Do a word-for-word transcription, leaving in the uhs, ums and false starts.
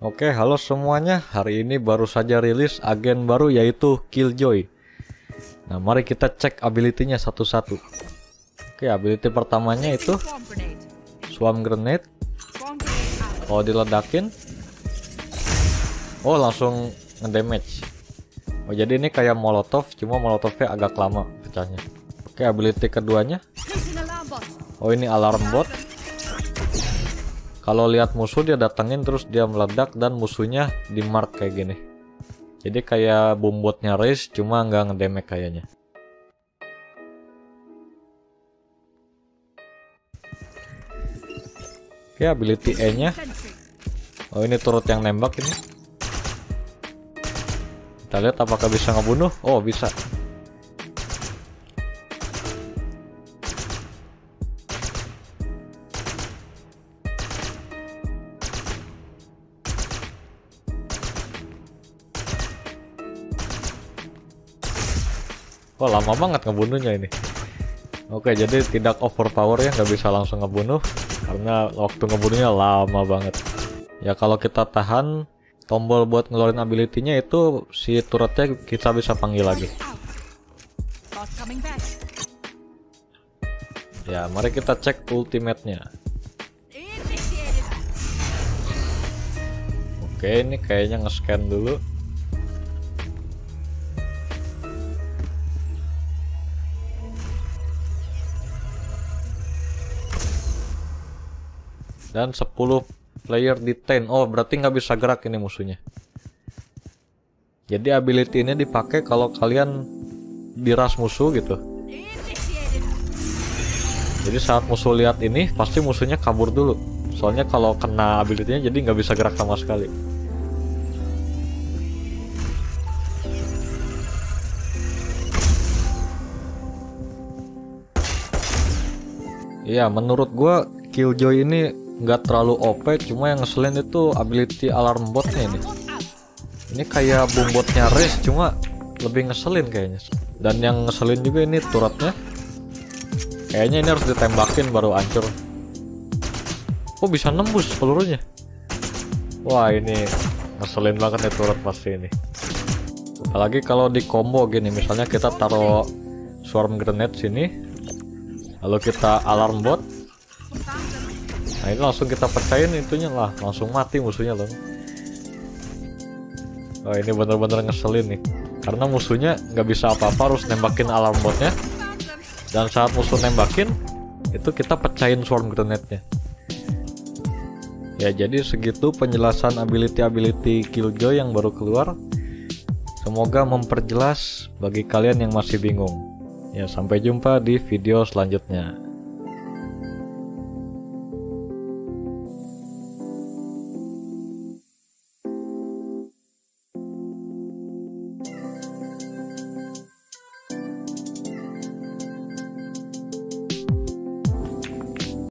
Oke, halo semuanya. Hari ini baru saja rilis agen baru yaitu Killjoy. Nah, mari kita cek ability-nya satu-satu. Oke, ability pertamanya itu Swarm Grenade. Oh, diledakin. Oh, langsung ngedamage. Oh, jadi ini kayak molotov, cuma molotovnya agak lama pecahnya. Oke, ability keduanya. Oh, ini alarm bot. Kalau lihat musuh dia datangin terus dia meledak dan musuhnya di mark kayak gini. Jadi kayak Boombotnya Race cuma nggak ngedamage kayaknya. Oke, ability E nya. Oh, ini turut yang nembak ini. Kita lihat apakah bisa ngebunuh. Oh, bisa. Wah, oh, lama banget ngebunuhnya ini. Oke, jadi tidak overpower ya, nggak bisa langsung ngebunuh karena waktu ngebunuhnya lama banget. Ya kalau kita tahan tombol buat ngeluarin ability-nya itu si turretnya kita bisa panggil lagi. Ya, mari kita cek ultimate-nya. Oke, ini kayaknya nge-scan dulu. Dan sepuluh player detain. Oh, berarti nggak bisa gerak ini musuhnya. Jadi ability ini dipakai kalau kalian diras musuh gitu. Jadi saat musuh lihat ini pasti musuhnya kabur dulu. Soalnya kalau kena ability-nya jadi nggak bisa gerak sama sekali. Iya, menurut gua Killjoy ini nggak terlalu O P, cuma yang ngeselin itu ability alarm botnya ini. Ini kayak Boombotnya Race, cuma lebih ngeselin kayaknya. Dan yang ngeselin juga ini turretnya. Kayaknya ini harus ditembakin baru hancur. Oh, bisa nembus pelurunya. Wah, ini ngeselin banget ya turret pasti ini. Apalagi kalau di combo gini, misalnya kita taruh Swarm Grenade sini, lalu kita alarm bot. Nah, ini langsung kita pecahin itunya lah, langsung mati musuhnya loh. Oh, ini bener-bener ngeselin nih, karena musuhnya nggak bisa apa-apa, harus nembakin alarm botnya. Dan saat musuh nembakin, itu kita pecahin Swarm Grenade-nya. Ya, jadi segitu penjelasan ability-ability Killjoy yang baru keluar. Semoga memperjelas bagi kalian yang masih bingung. Ya, sampai jumpa di video selanjutnya.